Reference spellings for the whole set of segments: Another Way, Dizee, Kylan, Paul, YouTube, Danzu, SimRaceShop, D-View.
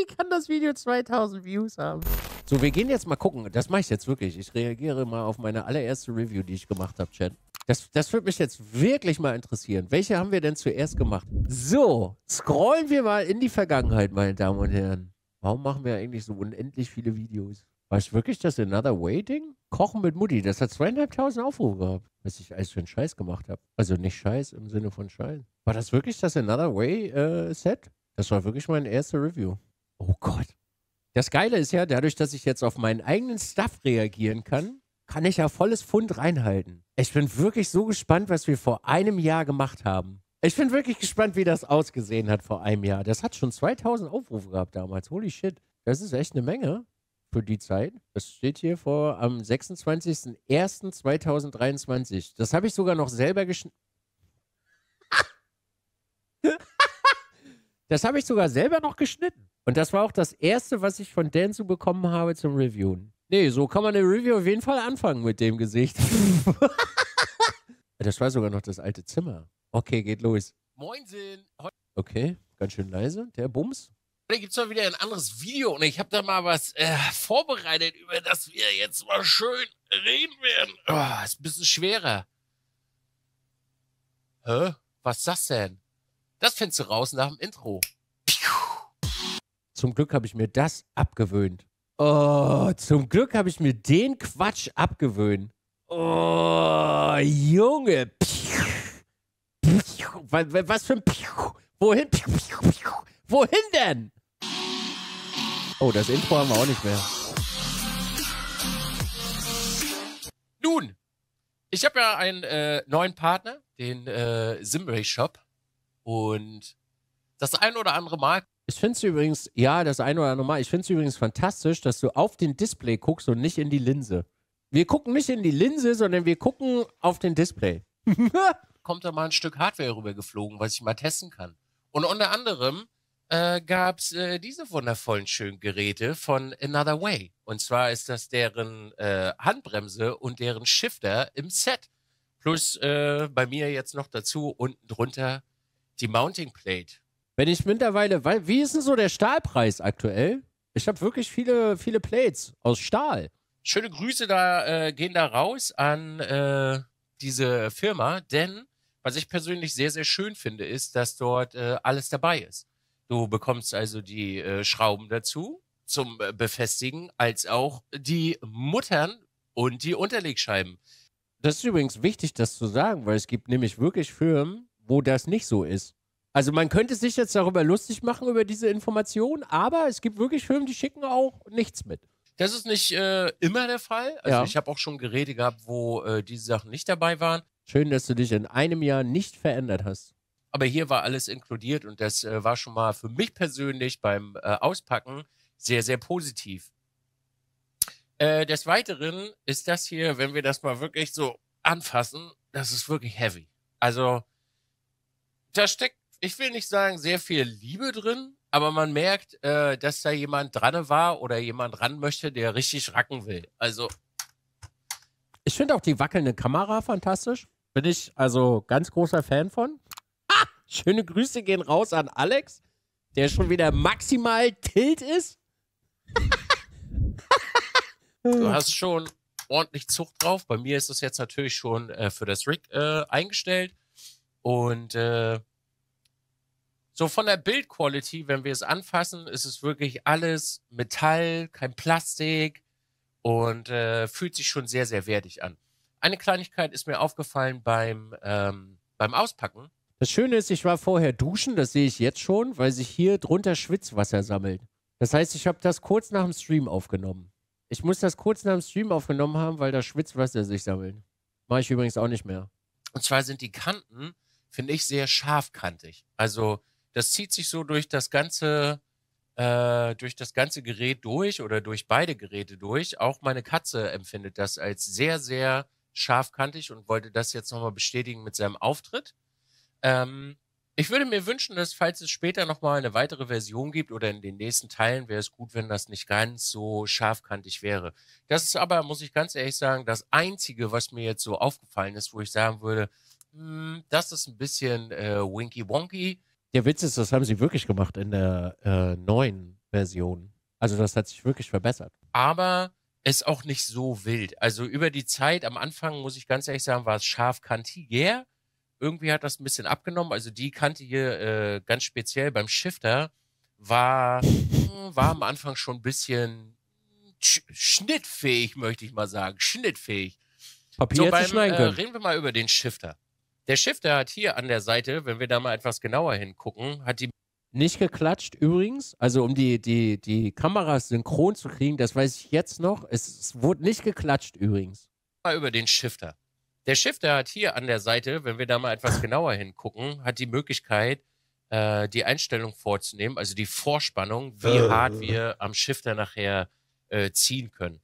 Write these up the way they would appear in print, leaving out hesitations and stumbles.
Wie kann das Video 2000 Views haben? So, wir gehen jetzt mal gucken. Das mache ich jetzt wirklich. Ich reagiere mal auf meine allererste Review, die ich gemacht habe, Chat. Das würde mich jetzt wirklich mal interessieren. Welche haben wir denn zuerst gemacht? So, scrollen wir mal in die Vergangenheit, meine Damen und Herren. Warum machen wir eigentlich so unendlich viele Videos? War es wirklich das Another Way-Ding? Kochen mit Mutti, das hat 2500 Aufrufe gehabt, was ich alles für einen Scheiß gemacht habe. Also nicht Scheiß im Sinne von Scheiß. War das wirklich das Another Way-Set? Das war wirklich mein erster Review. Oh Gott. Das Geile ist ja, dadurch, dass ich jetzt auf meinen eigenen Stuff reagieren kann, kann ich ja volles Pfund reinhalten. Ich bin wirklich so gespannt, was wir vor einem Jahr gemacht haben. Ich bin wirklich gespannt, wie das ausgesehen hat vor einem Jahr. Das hat schon 2000 Aufrufe gehabt damals. Holy shit. Das ist echt eine Menge. Für die Zeit. Das steht hier vor am 26.01.2023. Das habe ich sogar noch selber geschnitten. Das habe ich sogar selber noch geschnitten. Und das war auch das erste, was ich von Danzu bekommen habe zum Reviewen. Nee, so kann man eine Review auf jeden Fall anfangen mit dem Gesicht. Das war sogar noch das alte Zimmer. Okay, geht los. Moinsinn. Okay, ganz schön leise. Der Bums. Da gibt es mal wieder ein anderes Video und ich habe da mal was vorbereitet, über das wir jetzt mal schön reden werden. Oh, ist ein bisschen schwerer. Hä? Was ist das denn? Das findest du raus nach dem Intro. Zum Glück habe ich mir das abgewöhnt. Oh, zum Glück habe ich mir den Quatsch abgewöhnt. Oh, Junge. Was für ein... Wohin? Wohin denn? Oh, das Intro haben wir auch nicht mehr. Nun, ich habe ja einen neuen Partner, den SimRaceShop. Und das ein oder andere Mal... Ich finde es übrigens, ja, das ein oder andere Mal, ich finde es übrigens fantastisch, dass du auf den Display guckst und nicht in die Linse. Wir gucken nicht in die Linse, sondern wir gucken auf den Display. Kommt da mal ein Stück Hardware rübergeflogen, was ich mal testen kann. Und unter anderem gab es diese wundervollen schönen Geräte von Another Way. Und zwar ist das deren Handbremse und deren Shifter im Set. Plus bei mir jetzt noch dazu unten drunter die Mounting Plate. Wenn ich mittlerweile, wie ist denn so der Stahlpreis aktuell? Ich habe wirklich viele Plates aus Stahl. Schöne Grüße da gehen da raus an diese Firma, denn was ich persönlich sehr, sehr schön finde, ist, dass dort alles dabei ist. Du bekommst also die Schrauben dazu zum Befestigen, als auch die Muttern und die Unterlegscheiben. Das ist übrigens wichtig, das zu sagen, weil es gibt nämlich wirklich Firmen, wo das nicht so ist. Also man könnte sich jetzt darüber lustig machen, über diese Information, aber es gibt wirklich Firmen, die schicken auch nichts mit. Das ist nicht immer der Fall. Also ja. Ich habe auch schon Geräte gehabt, wo diese Sachen nicht dabei waren. Schön, dass du dich in einem Jahr nicht verändert hast. Aber hier war alles inkludiert und das war schon mal für mich persönlich beim Auspacken sehr, sehr positiv. Des Weiteren ist das hier, wenn wir das mal wirklich so anfassen, das ist wirklich heavy. Also da steckt, ich will nicht sagen, sehr viel Liebe drin, aber man merkt, dass da jemand dran war oder jemand ran möchte, der richtig racken will. Also ich finde auch die wackelnde Kamera fantastisch. Bin ich also ganz großer Fan von. Ha! Schöne Grüße gehen raus an Alex, der schon wieder maximal tilt ist. Du hast schon ordentlich Zucht drauf. Bei mir ist das jetzt natürlich schon für das Rig eingestellt. Und so von der Bildqualität, wenn wir es anfassen, ist es wirklich alles Metall, kein Plastik. Und fühlt sich schon sehr, sehr wertig an. Eine Kleinigkeit ist mir aufgefallen beim Auspacken. Das Schöne ist, ich war vorher duschen, das sehe ich jetzt schon, weil sich hier drunter Schwitzwasser sammelt. Das heißt, ich habe das kurz nach dem Stream aufgenommen. Ich muss das kurz nach dem Stream aufgenommen haben, weil da Schwitzwasser sich sammelt. Mache ich übrigens auch nicht mehr. Und zwar sind die Kanten, finde ich, sehr scharfkantig. Also das zieht sich so durch das ganze Gerät durch oder durch beide Geräte durch. Auch meine Katze empfindet das als sehr, sehr scharfkantig und wollte das jetzt nochmal bestätigen mit seinem Auftritt. Ich würde mir wünschen, dass, falls es später nochmal eine weitere Version gibt oder in den nächsten Teilen, wäre es gut, wenn das nicht ganz so scharfkantig wäre. Das ist aber, muss ich ganz ehrlich sagen, das Einzige, was mir jetzt so aufgefallen ist, wo ich sagen würde, das ist ein bisschen winky-wonky. Der Witz ist, das haben sie wirklich gemacht in der neuen Version. Also das hat sich wirklich verbessert. Aber ist auch nicht so wild. Also über die Zeit, am Anfang, muss ich ganz ehrlich sagen, war es scharf kantiger. Irgendwie hat das ein bisschen abgenommen. Also die kantige, ganz speziell beim Shifter, war am Anfang schon ein bisschen schnittfähig, möchte ich mal sagen. Schnittfähig. Papier hätte schneiden können. Reden wir mal über den Shifter. Der Shifter hat hier an der Seite, wenn wir da mal etwas genauer hingucken, hat die... Nicht geklatscht übrigens, also um die Kameras synchron zu kriegen, das weiß ich jetzt noch, es wurde nicht geklatscht übrigens. Mal über den Shifter. Der Shifter hat hier an der Seite, wenn wir da mal etwas genauer hingucken, hat die Möglichkeit, die Einstellung vorzunehmen, also die Vorspannung, wie hart wir am Shifter nachher ziehen können.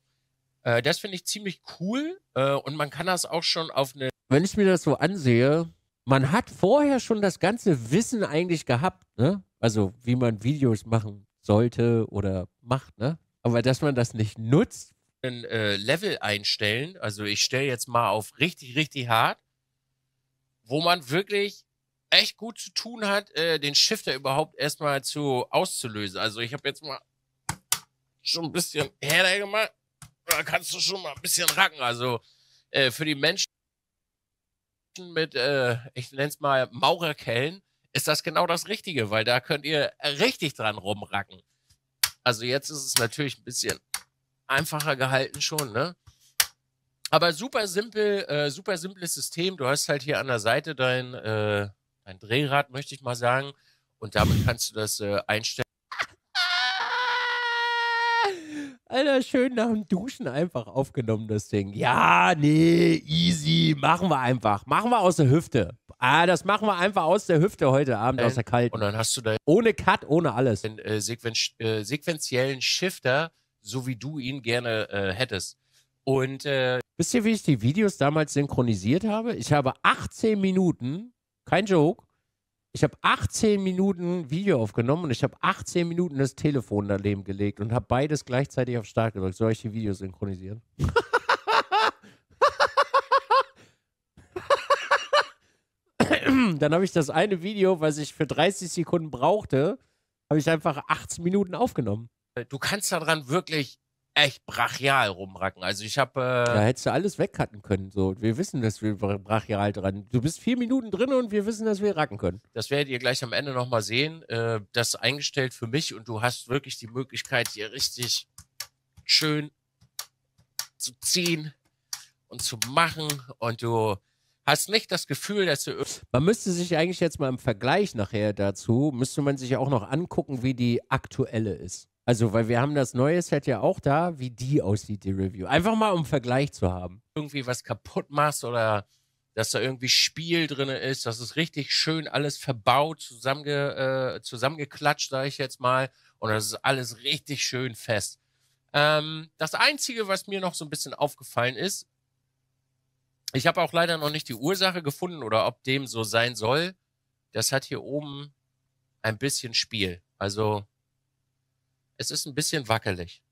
Das finde ich ziemlich cool und man kann das auch schon auf eine... Wenn ich mir das so ansehe, man hat vorher schon das ganze Wissen eigentlich gehabt, ne? Also wie man Videos machen sollte oder macht, ne? Aber dass man das nicht nutzt. Ein Level einstellen, also ich stelle jetzt mal auf richtig, richtig hart, wo man wirklich echt gut zu tun hat, den Shifter überhaupt erstmal auszulösen. Also ich habe jetzt mal schon ein bisschen härter gemacht, da kannst du schon mal ein bisschen racken. Also für die Menschen mit, ich nenne es mal Maurerkellen, ist das genau das Richtige, weil da könnt ihr richtig dran rumracken. Also jetzt ist es natürlich ein bisschen einfacher gehalten schon, ne? Aber super simpel, super simples System. Du hast halt hier an der Seite dein Drehrad, möchte ich mal sagen. Und damit kannst du das einstellen. Alter, schön nach dem Duschen einfach aufgenommen, das Ding. Ja, nee, easy, machen wir einfach. Machen wir aus der Hüfte. Ah, das machen wir einfach aus der Hüfte heute Abend, aus der kalten. Und dann hast du da... Ohne Cut, ohne alles. ...einen sequenziellen Shifter, so wie du ihn gerne hättest. Und... Wisst ihr, wie ich die Videos damals synchronisiert habe? Ich habe 18 Minuten, kein Joke, ich habe 18 Minuten Video aufgenommen und ich habe 18 Minuten das Telefon daneben gelegt und habe beides gleichzeitig auf Start gedrückt. Soll ich die Videos synchronisieren? Dann habe ich das eine Video, was ich für 30 Sekunden brauchte, habe ich einfach 18 Minuten aufgenommen. Du kannst daran wirklich echt brachial rumracken. Also ich habe... Da hättest du alles wegcutten können. So. Wir wissen, dass wir brachial dran... Du bist 4 Minuten drin und wir wissen, dass wir racken können. Das werdet ihr gleich am Ende nochmal sehen. Das ist eingestellt für mich und du hast wirklich die Möglichkeit, hier richtig schön zu ziehen und zu machen und du... Hast nicht das Gefühl, dass du... Man müsste sich eigentlich jetzt mal im Vergleich nachher dazu, müsste man sich auch noch angucken, wie die aktuelle ist. Also, weil wir haben das neue Set ja auch da, wie die aussieht, die Review. Einfach mal, um Vergleich zu haben. Irgendwie was kaputt machst oder dass da irgendwie Spiel drin ist, das ist richtig schön alles verbaut, zusammengeklatscht, sage ich jetzt mal. Und das ist alles richtig schön fest. Das Einzige, was mir noch so ein bisschen aufgefallen ist, ich habe auch leider noch nicht die Ursache gefunden oder ob dem so sein soll. Das hat hier oben ein bisschen Spiel. Also es ist ein bisschen wackelig.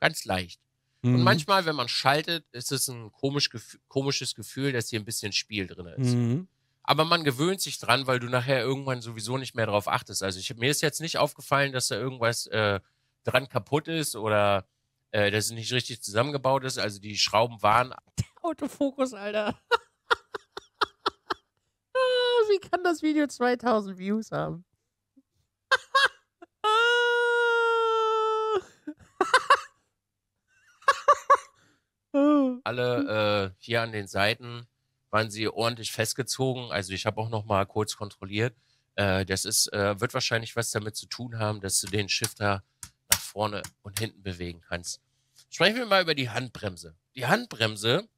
Ganz leicht. Mhm. Und manchmal, wenn man schaltet, ist es ein komisches Gefühl, dass hier ein bisschen Spiel drin ist. Mhm. Aber man gewöhnt sich dran, weil du nachher irgendwann sowieso nicht mehr drauf achtest. Also mir ist jetzt nicht aufgefallen, dass da irgendwas dran kaputt ist oder dass es nicht richtig zusammengebaut ist. Also die Schrauben waren... Autofokus, Alter. Wie kann das Video 2000 Views haben? Alle hier an den Seiten waren sie ordentlich festgezogen. Also ich habe auch noch mal kurz kontrolliert. Das ist, wird wahrscheinlich was damit zu tun haben, dass du den Shifter nach vorne und hinten bewegen kannst. Sprechen wir mal über die Handbremse. Die Handbremse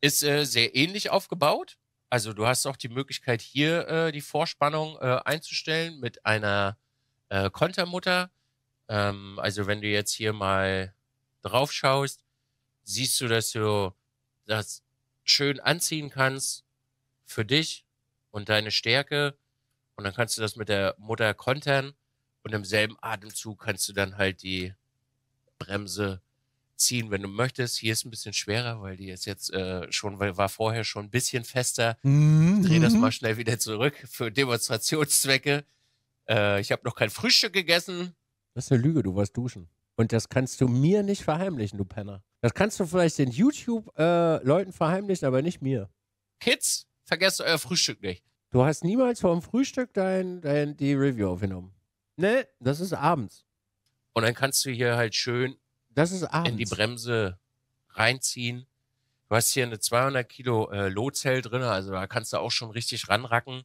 ist sehr ähnlich aufgebaut. Also du hast auch die Möglichkeit, hier die Vorspannung einzustellen mit einer Kontermutter. Also wenn du jetzt hier mal drauf schaust, siehst du, dass du das schön anziehen kannst für dich und deine Stärke. Und dann kannst du das mit der Mutter kontern. Und im selben Atemzug kannst du dann halt die Bremse ziehen, wenn du möchtest. Hier ist ein bisschen schwerer, weil die ist jetzt war vorher schon ein bisschen fester. Mhm. Dreh das mal schnell wieder zurück für Demonstrationszwecke. Ich habe noch kein Frühstück gegessen. Das ist eine Lüge, du warst duschen. Und das kannst du mir nicht verheimlichen, du Penner. Das kannst du vielleicht den YouTube-Leuten verheimlichen, aber nicht mir. Kids, vergesst euer Frühstück nicht. Du hast niemals vor dem Frühstück die Review aufgenommen. Ne, das ist abends. Und dann kannst du hier halt schön in die Bremse reinziehen. Du hast hier eine 200 Kilo Low-Zell drin, also da kannst du auch schon richtig ranracken.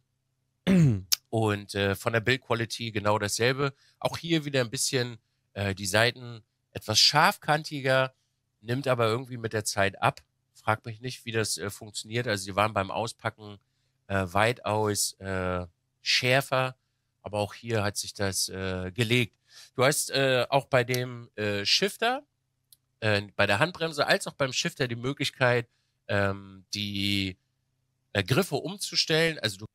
Und von der Build-Quality genau dasselbe. Auch hier wieder ein bisschen die Seiten etwas scharfkantiger, nimmt aber irgendwie mit der Zeit ab. Frag mich nicht, wie das funktioniert. Also sie waren beim Auspacken weitaus schärfer, aber auch hier hat sich das gelegt. Du hast auch bei dem Shifter, bei der Handbremse als auch beim Shifter die Möglichkeit, die Griffe umzustellen. Also du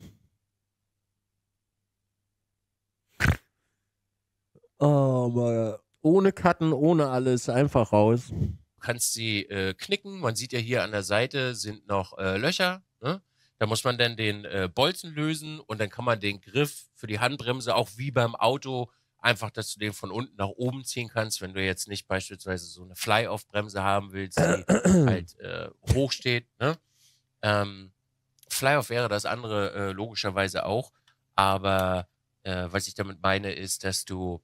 ohne Cutten, ohne alles, einfach raus. Du kannst sie knicken. Man sieht ja hier an der Seite sind noch Löcher, ne? Da muss man dann den Bolzen lösen und dann kann man den Griff für die Handbremse auch wie beim Auto einfach, dass du den von unten nach oben ziehen kannst, wenn du jetzt nicht beispielsweise so eine Fly-Off-Bremse haben willst, die halt hoch steht. Ne? Fly-Off wäre das andere logischerweise auch, aber was ich damit meine ist, dass du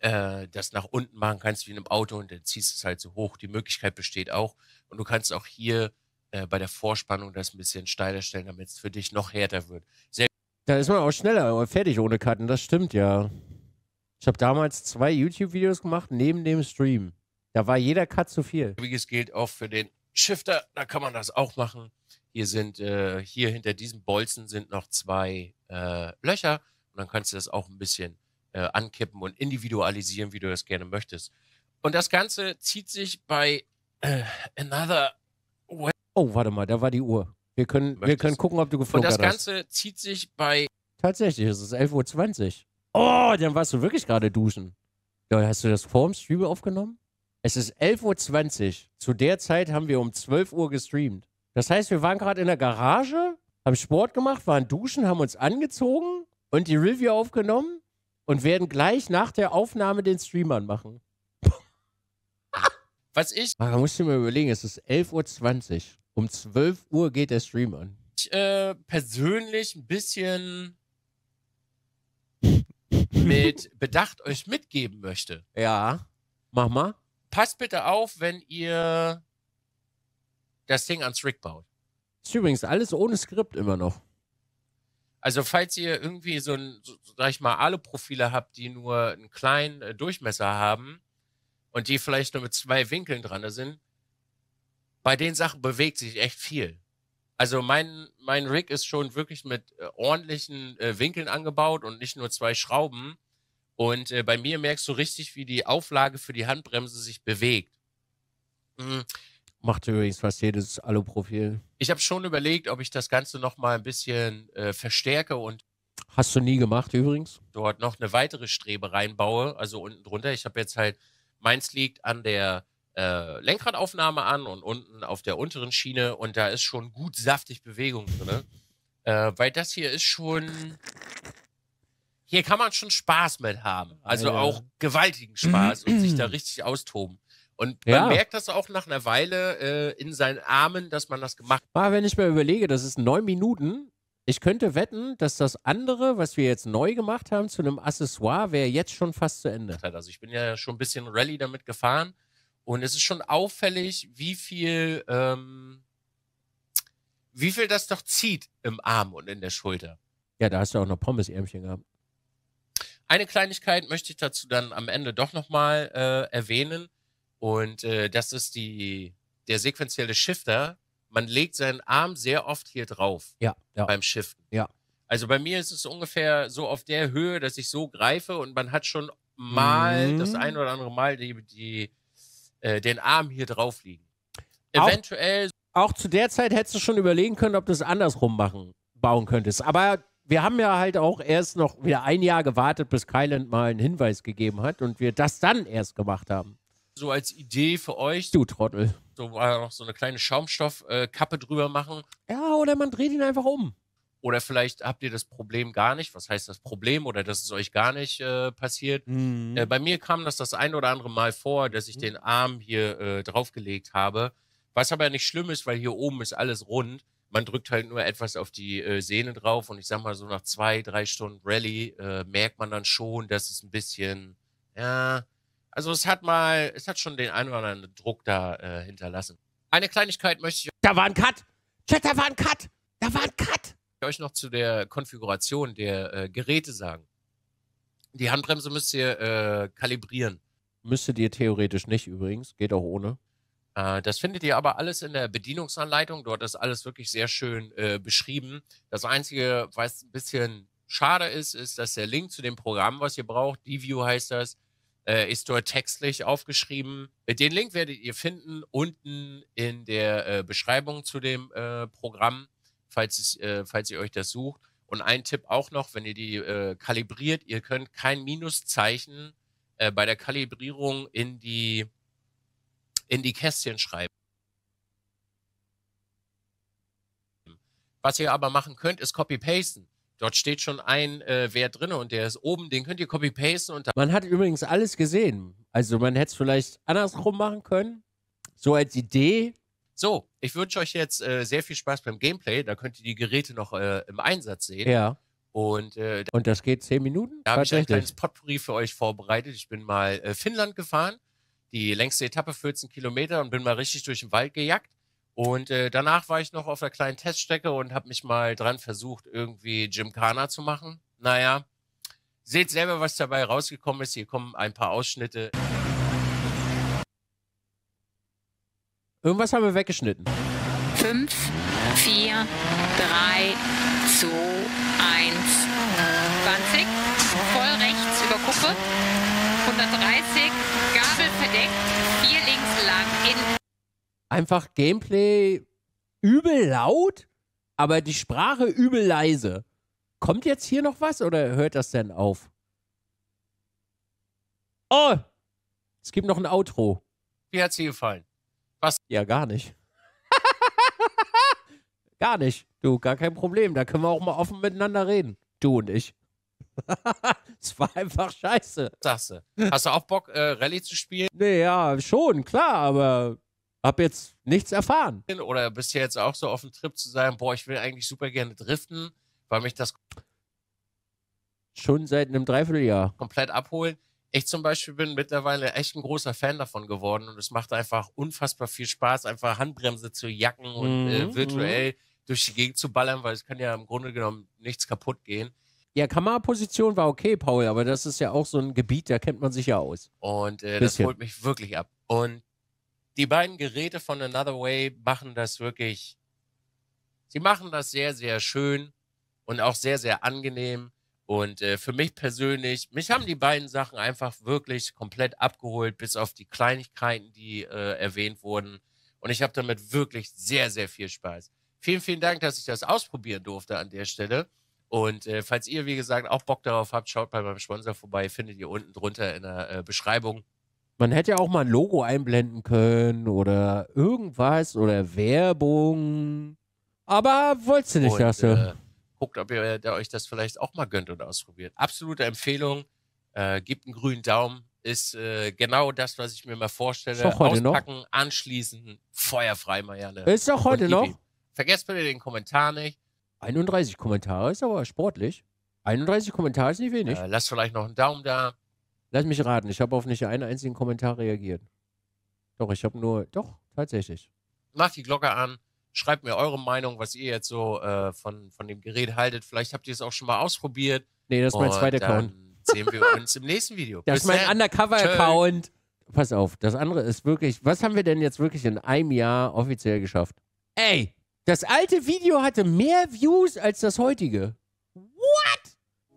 das nach unten machen kannst wie in einem Auto und dann ziehst du es halt so hoch. Die Möglichkeit besteht auch und du kannst auch hier bei der Vorspannung das ein bisschen steiler stellen, damit es für dich noch härter wird. Da ist man auch schneller, aber fertig ohne Cutten, das stimmt ja. Ich habe damals 2 YouTube-Videos gemacht neben dem Stream. Da war jeder Cut zu viel. Übrigens gilt auch für den Shifter, da kann man das auch machen. Hier sind, hier hinter diesem Bolzen sind noch 2 Löcher und dann kannst du das auch ein bisschen ankippen und individualisieren, wie du das gerne möchtest. Und das Ganze zieht sich bei Another Way. Oh, warte mal, da war die Uhr. Wir können gucken, ob du geflogen hast. Und das Ganze zieht sich bei... Tatsächlich, es ist 11:20 Uhr. Oh, dann warst du wirklich gerade duschen. Ja, hast du das vorm Stream aufgenommen? Es ist 11:20 Uhr. Zu der Zeit haben wir um 12 Uhr gestreamt. Das heißt, wir waren gerade in der Garage, haben Sport gemacht, waren duschen, haben uns angezogen und die Review aufgenommen und werden gleich nach der Aufnahme den Stream anmachen. Was ich... Da musst du mir überlegen, es ist 11:20 Uhr. Um 12 Uhr geht der Stream an. Ich persönlich ein bisschen mit Bedacht euch mitgeben möchte. Ja, mach mal. Passt bitte auf, wenn ihr das Ding ans Rig baut. Ist übrigens alles ohne Skript immer noch. Also falls ihr irgendwie so sag ich mal, Aluprofile habt, die nur einen kleinen Durchmesser haben und die vielleicht nur mit 2 Winkeln dran sind, bei den Sachen bewegt sich echt viel. Also mein Rig ist schon wirklich mit ordentlichen Winkeln angebaut und nicht nur 2 Schrauben. Und bei mir merkst du richtig, wie die Auflage für die Handbremse sich bewegt. Mhm. Macht übrigens fast jedes Aluprofil. Ich habe schon überlegt, ob ich das Ganze nochmal ein bisschen verstärke und... Hast du nie gemacht übrigens? ...dort noch eine weitere Strebe reinbaue, also unten drunter. Ich habe jetzt halt... Meins liegt an der... Lenkradaufnahme an und unten auf der unteren Schiene und da ist schon gut saftig Bewegung drin. Weil das hier ist schon... Hier kann man schon Spaß mit haben. Also ja. Auch gewaltigen Spaß und sich da richtig austoben. Und man merkt das auch nach einer Weile in seinen Armen, dass man das gemacht hat. Aber wenn ich mir überlege, das ist 9 Minuten. Ich könnte wetten, dass das andere, was wir jetzt neu gemacht haben, zu einem Accessoire, wäre jetzt schon fast zu Ende. Also ich bin ja schon ein bisschen Rallye damit gefahren. Und es ist schon auffällig, wie viel das doch zieht im Arm und in der Schulter. Ja, da hast du auch noch Pommesärmchen gehabt. Eine Kleinigkeit möchte ich dazu dann am Ende doch nochmal erwähnen. Und das ist der sequenzielle Shifter. Man legt seinen Arm sehr oft hier drauf beim Shiften. Ja. Also bei mir ist es ungefähr so auf der Höhe, dass ich so greife und man hat schon mal das ein oder andere Mal den Arm hier drauf liegen. Eventuell... Auch zu der Zeit hättest du schon überlegen können, ob du es andersrum bauen könntest. Aber wir haben ja halt auch erst noch wieder ein Jahr gewartet, bis Kylan mal einen Hinweis gegeben hat und wir das dann erst gemacht haben. So als Idee für euch... Du Trottel. So war noch so eine kleine Schaumstoffkappe drüber machen. Ja, oder man dreht ihn einfach um. Oder vielleicht habt ihr das Problem gar nicht. Was heißt das Problem? Oder dass es euch gar nicht passiert. Mhm. Bei mir kam das ein oder andere Mal vor, dass ich den Arm hier draufgelegt habe. Was aber nicht schlimm ist, weil hier oben ist alles rund. Man drückt halt nur etwas auf die Sehne drauf. Und ich sag mal so, nach 2, 3 Stunden Rallye merkt man dann schon, dass es ein bisschen, ja, also es hat schon den einen oder anderen Druck da hinterlassen. Eine Kleinigkeit möchte ich... Da war ein Cut! Chat, da war ein Cut! Da war ein Cut! Ich euch noch zu der Konfiguration der Geräte sagen. Die Handbremse müsst ihr kalibrieren. Müsstet ihr theoretisch nicht übrigens, geht auch ohne. Das findet ihr aber alles in der Bedienungsanleitung. Dort ist alles wirklich sehr schön beschrieben. Das Einzige, was ein bisschen schade ist, ist, dass der Link zu dem Programm, was ihr braucht, D-View heißt das, ist dort textlich aufgeschrieben. Den Link werdet ihr finden unten in der Beschreibung zu dem Programm, falls ihr euch das sucht. Und ein Tipp auch noch, wenn ihr die kalibriert, ihr könnt kein Minuszeichen bei der Kalibrierung in die Kästchen schreiben. Was ihr aber machen könnt, ist Copy-Pasten. Dort steht schon ein Wert drin und der ist oben, den könnt ihr copy-pasten. Und man hat übrigens alles gesehen. Also man hätte es vielleicht andersrum machen können, so als Idee. So, ich wünsche euch jetzt sehr viel Spaß beim Gameplay. Da könnt ihr die Geräte noch im Einsatz sehen. Ja. Und das geht 10 Minuten? Da habe ich ein kleines Potpourri für euch vorbereitet. Ich bin mal Finnland gefahren, die längste Etappe, 14 Kilometer, und bin mal richtig durch den Wald gejagt. Und danach war ich noch auf einer kleinen Teststrecke und habe mich mal dran versucht, irgendwie Gymkhana zu machen. Naja, seht selber, was dabei rausgekommen ist. Hier kommen ein paar Ausschnitte. Irgendwas haben wir weggeschnitten. 5, 4, 3, 2, 1. 20, voll rechts über Kuppe. 130, Gabel verdeckt, 4 links lang in... Einfach Gameplay übel laut, aber die Sprache übel leise. Kommt jetzt hier noch was oder hört das denn auf? Oh! Es gibt noch ein Outro. Wie hat's dir gefallen? Was? Ja, gar nicht. Gar nicht. Du, gar kein Problem. Da können wir auch mal offen miteinander reden. Du und ich. Es war einfach scheiße. Sagst du. Hast du auch Bock, Rallye zu spielen? Nee, ja, schon, klar, aber... Hab jetzt nichts erfahren. Oder bist du jetzt auch so auf dem Trip zu sagen, boah, ich will eigentlich super gerne driften, weil mich das schon seit einem Dreivierteljahr komplett abholt. Ich zum Beispiel bin mittlerweile echt ein großer Fan davon geworden und es macht einfach unfassbar viel Spaß, einfach Handbremse zu jacken und virtuell durch die Gegend zu ballern, weil es kann ja im Grunde genommen nichts kaputt gehen. Ja, Kameraposition war okay, Paul, aber das ist ja auch so ein Gebiet, da kennt man sich ja aus. Und das holt mich wirklich ab. Und die beiden Geräte von Another Way machen das wirklich, sie machen das sehr, sehr schön und auch sehr, sehr angenehm. Und für mich persönlich, mich haben die beiden Sachen einfach wirklich komplett abgeholt, bis auf die Kleinigkeiten, die erwähnt wurden. Und ich habe damit wirklich sehr, sehr viel Spaß. Vielen, vielen Dank, dass ich das ausprobieren durfte an der Stelle. Und falls ihr, wie gesagt, auch Bock darauf habt, schaut bei meinem Sponsor vorbei, findet ihr unten drunter in der Beschreibung. Man hätte ja auch mal ein Logo einblenden können oder irgendwas oder Werbung. Aber wolltest du nicht, dass du... Guckt, ob ihr da euch das vielleicht auch mal gönnt und ausprobiert. Absolute Empfehlung. Gebt einen grünen Daumen. Ist genau das, was ich mir mal vorstelle. Auspacken, anschließen, feuerfrei, Marianne. Ist doch heute noch. Vergesst bitte den Kommentar nicht. 31 Kommentare ist aber sportlich. 31 Kommentare ist nicht wenig. Lasst vielleicht noch einen Daumen da. Lass mich raten, ich habe auf nicht einen einzigen Kommentar reagiert. Doch, ich habe nur... Doch, tatsächlich. Macht die Glocke an, schreibt mir eure Meinung, was ihr jetzt so von dem Gerät haltet. Vielleicht habt ihr es auch schon mal ausprobiert. Nee, das ist mein zweiter Account. Sehen wir uns im nächsten Video. Das ist mein Undercover-Account. Pass auf, das andere ist wirklich... Was haben wir denn jetzt wirklich in einem Jahr offiziell geschafft? Ey, das alte Video hatte mehr Views als das heutige. What?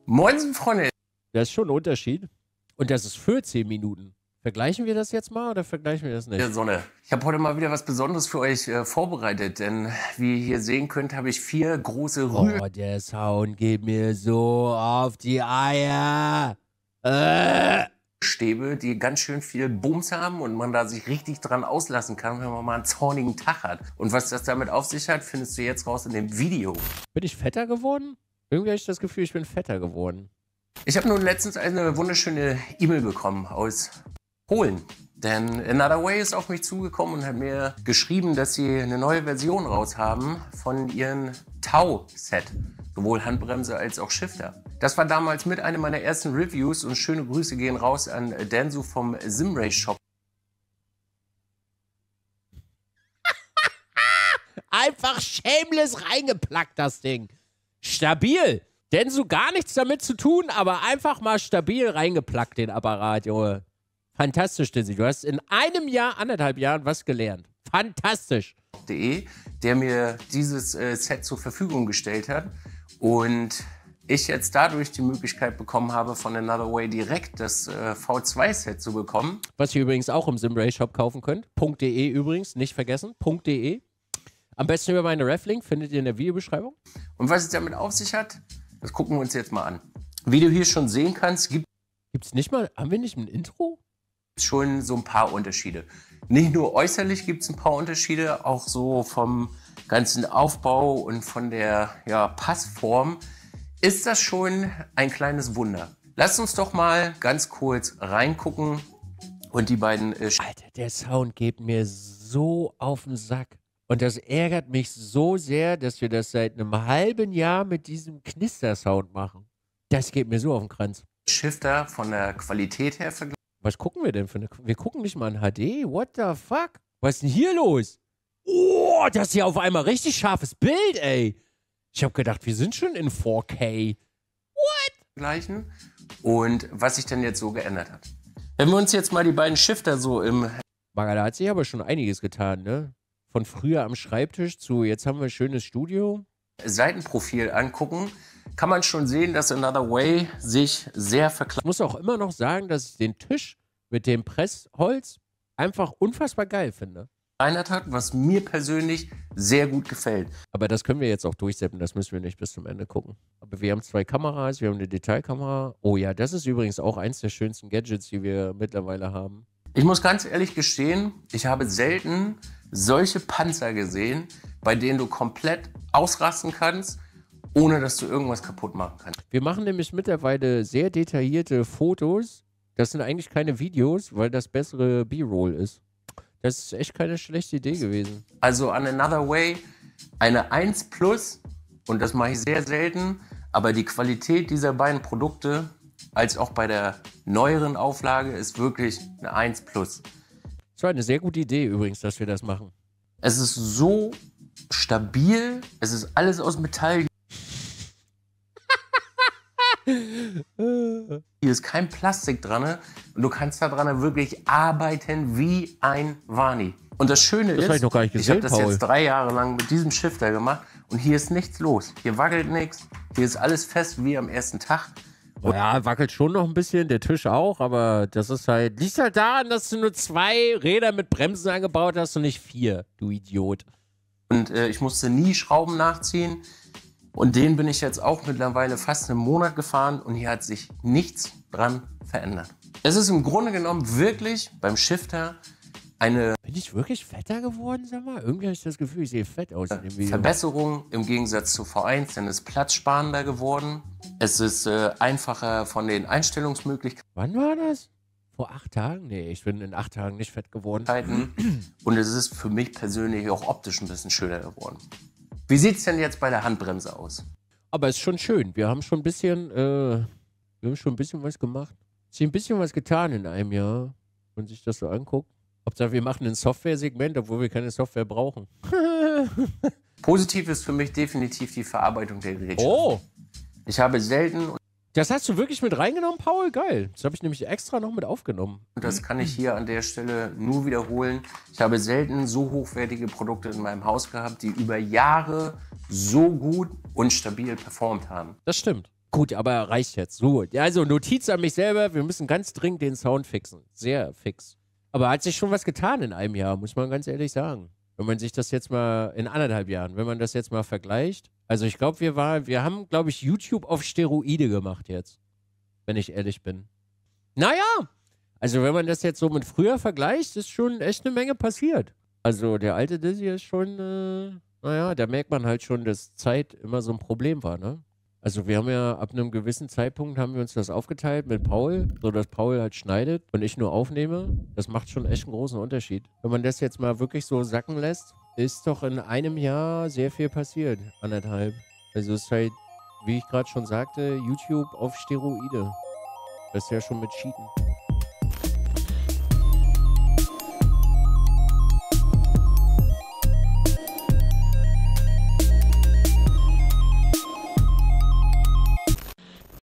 Moin, Freunde. Das ist schon ein Unterschied. Und das ist für 10 Minuten. Vergleichen wir das jetzt mal oder vergleichen wir das nicht? Sonne. Ich habe heute mal wieder was Besonderes für euch vorbereitet, denn wie ihr hier sehen könnt, habe ich 4 große Rüben. Oh, der Sound geht mir so auf die Eier. Stäbe, die ganz schön viel Bums haben und man da sich richtig dran auslassen kann, wenn man mal einen zornigen Tag hat. Und was das damit auf sich hat, findest du jetzt raus in dem Video. Bin ich fetter geworden? Irgendwie habe ich das Gefühl, ich bin fetter geworden. Ich habe nun letztens eine wunderschöne E-Mail bekommen aus Polen. Denn Another Way ist auf mich zugekommen und hat mir geschrieben, dass sie eine neue Version raus haben von ihrem Tau-Set. Sowohl Handbremse als auch Shifter. Das war damals mit einem meiner ersten Reviews und schöne Grüße gehen raus an Danzu vom SimRaceShop. Einfach shameless reingeplackt, das Ding. Stabil. Danzu gar nichts damit zu tun, aber einfach mal stabil reingeplackt, den Apparat, Junge. Fantastisch, Dizee. Du hast in einem Jahr, anderthalb Jahren was gelernt. Fantastisch. Der mir dieses Set zur Verfügung gestellt hat. Und ich jetzt dadurch die Möglichkeit bekommen habe, von Another Way direkt das V2-Set zu bekommen. Was ihr übrigens auch im SimRaceShop kaufen könnt. .de übrigens, nicht vergessen. .de. Am besten über meine Reflink, findet ihr in der Videobeschreibung. Und was es damit auf sich hat, das gucken wir uns jetzt mal an. Wie du hier schon sehen kannst, gibt's nicht mal, haben wir nicht ein Intro? Schon so ein paar Unterschiede. Nicht nur äußerlich gibt es ein paar Unterschiede, auch so vom ganzen Aufbau und von der Passform ist das schon ein kleines Wunder. Lasst uns doch mal ganz kurz reingucken und die beiden... Alter, der Sound geht mir so auf den Sack. Und das ärgert mich so sehr, dass wir das seit einem halben Jahr mit diesem Knister-Sound machen. Das geht mir so auf den Kranz. Shifter von der Qualität her vergleichen. Was gucken wir denn für eine... Wir gucken nicht mal in HD. What the fuck? Was ist denn hier los? Oh, das ist ja auf einmal richtig scharfes Bild, ey. Ich habe gedacht, wir sind schon in 4K. What? Und was sich denn jetzt so geändert hat. Wenn wir uns jetzt mal die beiden Shifter so im... Maga, da hat sich aber schon einiges getan, ne? Von früher am Schreibtisch zu jetzt haben wir ein schönes Studio. Seitenprofil angucken, kann man schon sehen, dass Another Way sich sehr verkleinert. Ich muss auch immer noch sagen, dass ich den Tisch mit dem Pressholz einfach unfassbar geil finde. Verkleinert hat, was mir persönlich sehr gut gefällt. Aber das können wir jetzt auch durchsetzen, das müssen wir nicht bis zum Ende gucken. Aber wir haben zwei Kameras, wir haben eine Detailkamera. Oh ja, das ist übrigens auch eins der schönsten Gadgets, die wir mittlerweile haben. Ich muss ganz ehrlich gestehen, ich habe selten solche Panzer gesehen, bei denen du komplett ausrasten kannst, ohne dass du irgendwas kaputt machen kannst. Wir machen nämlich mittlerweile sehr detaillierte Fotos. Das sind eigentlich keine Videos, weil das bessere B-Roll ist. Das ist echt keine schlechte Idee gewesen. Also an Another Way eine 1+, und das mache ich sehr selten, aber die Qualität dieser beiden Produkte, als auch bei der neueren Auflage, ist wirklich eine 1+. Das war eine sehr gute Idee übrigens, dass wir das machen. Es ist so stabil, es ist alles aus Metall. Hier ist kein Plastik dran und du kannst da dran wirklich arbeiten wie ein Wani. Und das Schöne ist, ich habe das jetzt 3 Jahre lang mit diesem Shifter gemacht und hier ist nichts los. Hier wackelt nichts, hier ist alles fest wie am ersten Tag. Ja, wackelt schon noch ein bisschen, der Tisch auch, aber das ist halt, liegt halt daran, dass du nur 2 Räder mit Bremsen angebaut hast und nicht 4, du Idiot. Und ich musste nie Schrauben nachziehen. Und den bin ich jetzt auch mittlerweile fast einen Monat gefahren und hier hat sich nichts dran verändert. Es ist im Grunde genommen wirklich beim Shifter eine... Bin ich wirklich fetter geworden, sag mal? Irgendwie habe ich das Gefühl, ich sehe fett aus in dem Video. Verbesserung im Gegensatz zu V1, denn es ist platzsparender geworden. Es ist einfacher von den Einstellungsmöglichkeiten. Wann war das? Vor 8 Tagen? Nee, ich bin in 8 Tagen nicht fett geworden. Und es ist für mich persönlich auch optisch ein bisschen schöner geworden. Wie sieht es denn jetzt bei der Handbremse aus? Aber es ist schon schön. Wir haben schon ein bisschen, was gemacht. Es ist ein bisschen was getan in einem Jahr, wenn man sich das so anguckt. Hauptsache, wir machen ein Software-Segment, obwohl wir keine Software brauchen. Positiv ist für mich definitiv die Verarbeitung der Geräte. Oh! Ich habe selten... Das hast du wirklich mit reingenommen, Paul? Geil. Das habe ich nämlich extra noch mit aufgenommen. Und das kann ich hier an der Stelle nur wiederholen. Ich habe selten so hochwertige Produkte in meinem Haus gehabt, die über Jahre so gut und stabil performt haben. Das stimmt. Gut, aber reicht jetzt. So, also Notiz an mich selber. Wir müssen ganz dringend den Sound fixen. Sehr fix. Aber hat sich schon was getan in einem Jahr, muss man ganz ehrlich sagen. Wenn man sich das jetzt mal in 1,5 Jahren, wenn man das jetzt mal vergleicht. Also ich glaube, wir haben, glaube ich, YouTube auf Steroide gemacht jetzt, wenn ich ehrlich bin. Naja, Also wenn man das jetzt so mit früher vergleicht, ist schon echt eine Menge passiert. Also der alte Dizee ist schon, naja, da merkt man halt schon, dass Zeit immer so ein Problem war, ne? Also wir haben ja ab einem gewissen Zeitpunkt haben wir uns das aufgeteilt mit Paul, sodass Paul halt schneidet und ich nur aufnehme. Das macht schon echt einen großen Unterschied. Wenn man das jetzt mal wirklich so sacken lässt, ist doch in einem Jahr sehr viel passiert, anderthalb. Also es ist halt, wie ich gerade schon sagte, YouTube auf Steroide. Das ist ja schon mit Cheaten.